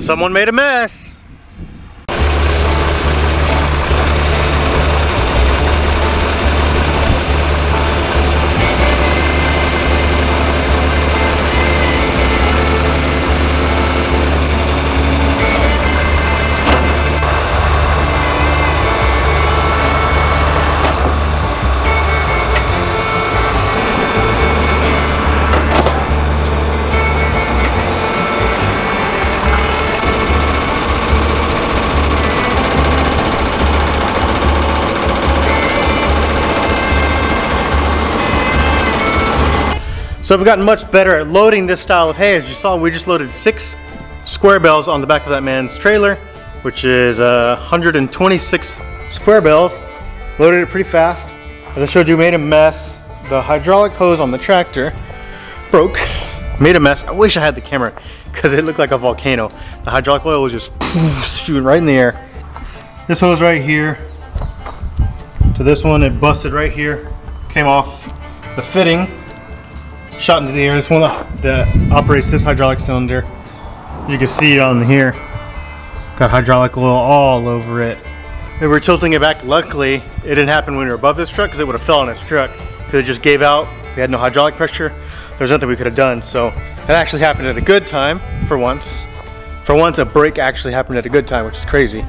Someone made a mess. So we've gotten much better at loading this style of hay. As you saw, we just loaded 6 square bales on the back of that man's trailer, which is 126 square bales. Loaded it pretty fast. As I showed you, made a mess. The hydraulic hose on the tractor broke, made a mess. I wish I had the camera because it looked like a volcano. The hydraulic oil was just shooting right in the air. This hose right here to this one, it busted right here, came off the fitting. Shot into the air. This one that operates this hydraulic cylinder. You can see it on here. Got hydraulic oil all over it. They were tilting it back. Luckily, it didn't happen when we were above this truck because it would have fell on this truck because it just gave out. We had no hydraulic pressure. There's nothing we could have done. So that actually happened at a good time for once. For once, a break actually happened at a good time, which is crazy.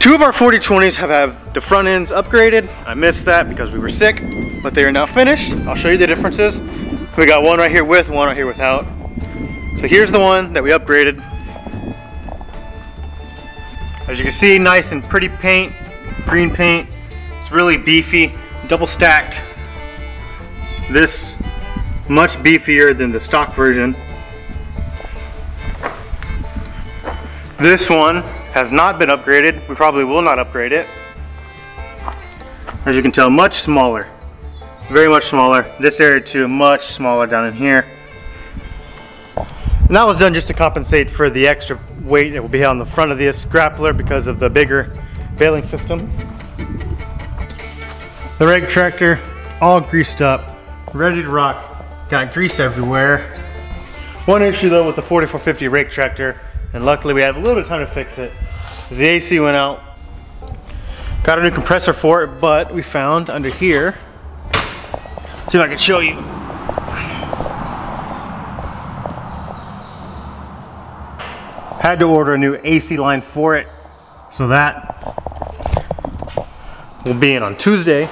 2 of our 4020s have had the front ends upgraded. I missed that because we were sick, but they are now finished. I'll show you the differences. We got one right here with, one right here without. So here's the one that we upgraded. As you can see, nice and pretty paint, green paint. It's really beefy, double stacked. This much beefier than the stock version. This one has not been upgraded. We probably will not upgrade it. As you can tell, much smaller. Very much smaller. This area too, much smaller down in here. And that was done just to compensate for the extra weight that will be on the front of this grappler because of the bigger baling system. The rake tractor, all greased up, ready to rock. Got grease everywhere. One issue though with the 4450 rake tractor, and luckily we have a little bit of time to fix it, is the AC went out. Got a new compressor for it, but we found under here, see if I can show you. Had to order a new AC line for it. So that will be in on Tuesday.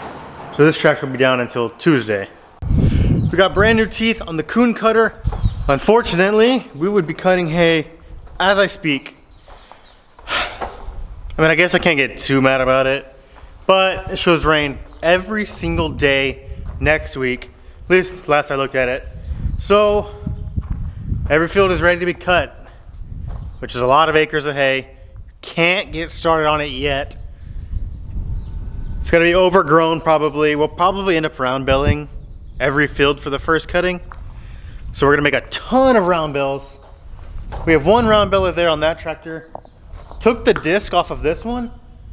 So this tractor will be down until Tuesday. We got brand new teeth on the coon cutter. Unfortunately, we would be cutting hay as I speak. I mean, I guess I can't get too mad about it, but it shows rain every single day next week, at least last I looked at it. So every field is ready to be cut, which is a lot of acres of hay. Can't get started on it yet. It's gonna be overgrown probably. We'll probably end up round belling every field for the first cutting. So we're gonna make a ton of round bells. We have one round beller there on that tractor. Took the disc off of this one.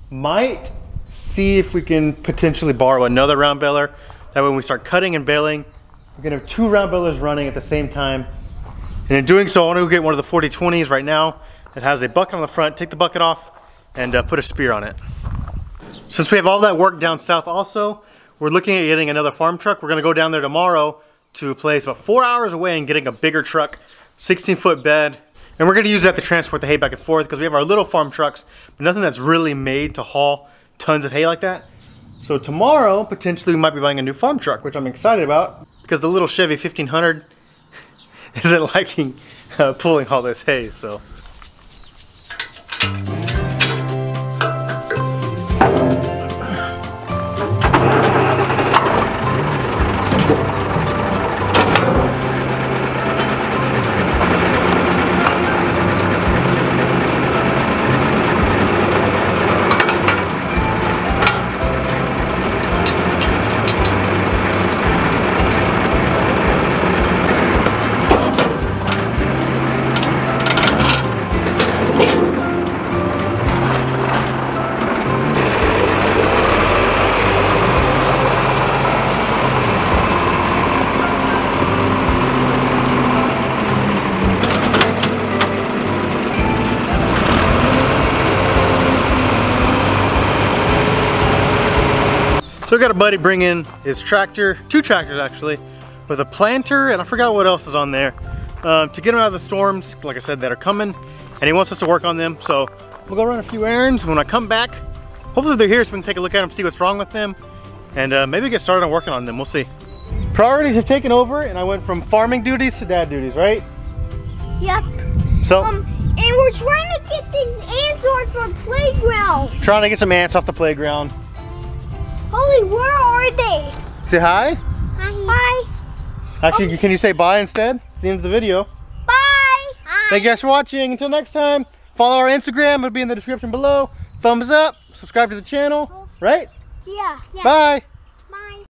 Might see if we can potentially borrow another round beller. That way when we start cutting and baling, we're gonna have 2 round bellers running at the same time. And in doing so, I wanna go get one of the 4020s right now. It has a bucket on the front. Take the bucket off and put a spear on it. Since we have all that work down south also, we're looking at getting another farm truck. We're gonna go down there tomorrow to a place about 4 hours away and getting a bigger truck, 16-foot bed. And we're gonna use that to transport the hay back and forth because we have our little farm trucks, but nothing that's really made to haul tons of hay like that. So tomorrow, potentially, we might be buying a new farm truck, which I'm excited about because the little Chevy 1500 isn't liking pulling all this hay, so. So I got a buddy bring in his tractor, two tractors actually, with a planter and I forgot what else is on there, to get him out of the storms, like I said, that are coming, and he wants us to work on them. So we'll go run a few errands. When I come back, hopefully they're here so we can take a look at them, see what's wrong with them, and maybe get started on working on them. We'll see. Priorities have taken over and I went from farming duties to dad duties, right? Yep. So and we're trying to get these ants off our playground. Trying to get some ants off the playground. Holy, where are they? Say hi. Hi. Hi. Actually, can you say bye instead? It's the end of the video. Bye. Hi. Thank you guys for watching. Until next time, follow our Instagram. It'll be in the description below. Thumbs up. Subscribe to the channel. Right? Yeah. Bye.